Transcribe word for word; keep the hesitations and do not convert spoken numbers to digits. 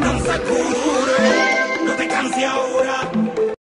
Danza cuduro, no te canses ahora.